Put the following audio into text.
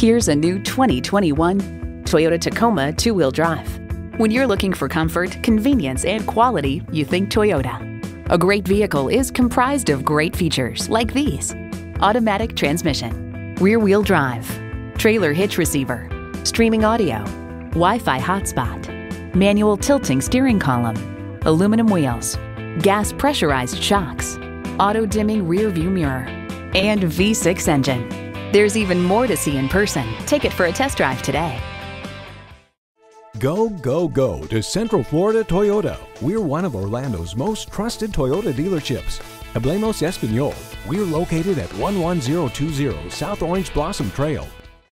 Here's a new 2021 Toyota Tacoma two-wheel drive. When you're looking for comfort, convenience, and quality, you think Toyota. A great vehicle is comprised of great features like these: automatic transmission, rear-wheel drive, trailer hitch receiver, streaming audio, Wi-Fi hotspot, manual tilting steering column, aluminum wheels, gas pressurized shocks, auto-dimming rear-view mirror, and V6 engine. There's even more to see in person. Take it for a test drive today. Go, go, go to Central Florida Toyota. We're one of Orlando's most trusted Toyota dealerships. Hablemos Español. We're located at 11020 South Orange Blossom Trail.